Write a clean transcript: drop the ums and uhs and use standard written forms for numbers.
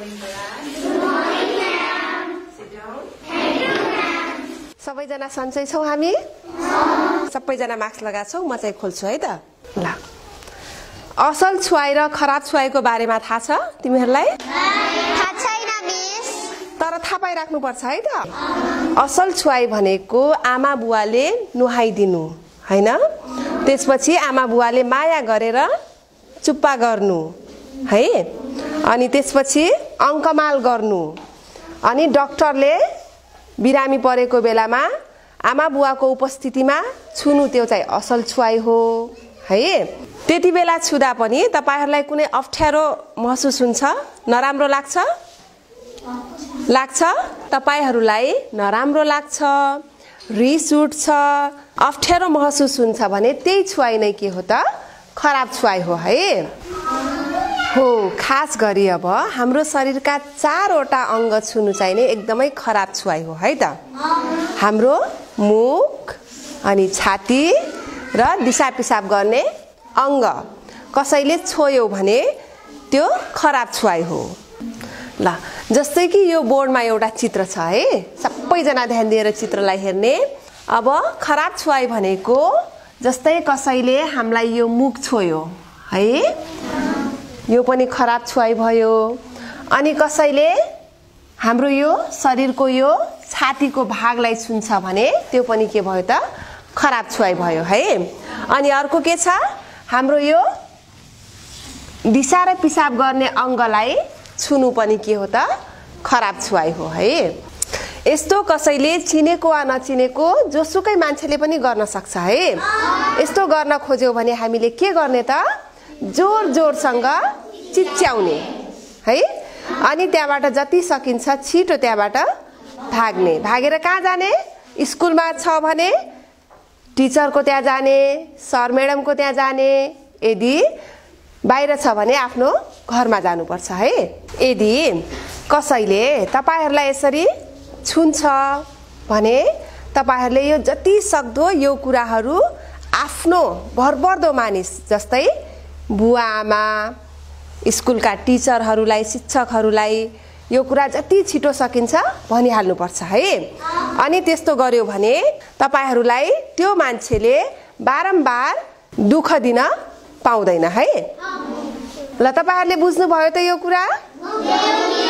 morning, ma'am. Good morning, ma'am. Sit down. Thank you, ma'am. सबैजना सन्चै छौ हामी? सबैजना मास्क लगा छौ, म चाहिँ खोल्छु है त। ल। असल छुवाई र खराब छुवाईको बारेमा थाहा छ तिमीहरुलाई? थाहा छैन मिस। तर थाहा पाइराख्नु पर्छ है त। असल छुवाई भनेको आमा बुवाले नुहाई दिनु, हैन? त्यसपछि आमा बुवाले माया गरेर चुप्पा गर्नु, है? अनि त्यसपछि अंकमाल गर्नु, अनि डाक्टरले बिरामी परेको बेलामा आमा बुवाको उपस्थितिमा छुनु त्यो चाहिँ असल छुवाई हो, है? त्यति बेला छुदा पनि तपाईहरुलाई कुनै अप्ठ्यारो महसुस हुन्छ, नराम्रो लाग्छ? लाग्छ? तपाईहरुलाई नराम्रो लाग्छ, रिस उठ्छ, अप्ठ्यारो महसुस हुन्छ भने त्यही छुवाई नै के हो त? खराब छुवाई हो, है? हो, खास गरी अब हाम्रो शरीरका चारवटा अंग छुनु चाहिने एकदमै खराब छुवाई हो, है त? हाम्रो मुख अनि छाती र दिशा पिसाब गर्ने अंग कसैले छोयो भने त्यो खराब छुवाई हो। ल, जस्तै कि यो बोर्डमा एउटा चित्र छ, है? सबैजना ध्यान दिएर चित्रलाई हेर्ने। अब खराब छुवाई भनेको जस्तै कसैले हामीलाई यो मुख छोयो, है? यो पनि खराब छुवाई भयो। अनि कसैले हाम्रो यो शरीरको यो छातीको भागलाई छुन्छ भने त्यो पनि के भयो त? खराब छुवाई भयो, है? अनि अर्को के छ? हाम्रो यो दिशा र पिसाब गर्ने अंगलाई छुनु पनि के हो त? खराब छुवाई हो, है? यस्तो कसैले चिनेको वा नचिनेको जोसुकै मान्छेले पनि गर्न सक्छ, है? यस्तो गर्न खोज्यो भने हामीले के गर्ने त? जोर जोरसँग चिच्याउने, है? अनि त्यहाँबाट जति सकिन्छ छिटो त्यहाँबाट भाग्ने। भागेर कहाँ जाने? स्कुलमा छ भने टिचरको त्यहाँ जाने, सर म्याडमको त्यहाँ जाने। यदि बाहिर छ भने आफ्नो घरमा जानुपर्छ, है? यदि कसैले तपाईहरुलाई यसरी छुन्छ भने तपाईहरुले यो जति सक्दो यो कुराहरु आफ्नो भरपर्दो मानिस जस्तै बुवा आमा, स्कुलका टीचरहरुलाई, शिक्षकहरुलाई यो कुरा जति छिटो सकिन्छ भनि हाल्नु पर्छ, है? अनि त्यस्तो गर्यो भने तपाईहरुलाई त्यो मान्छेले बारम्बार दुख दिन पाउँदैन, है? ल, तपाईहरुले बुझ्नु भयो त यो कुरा?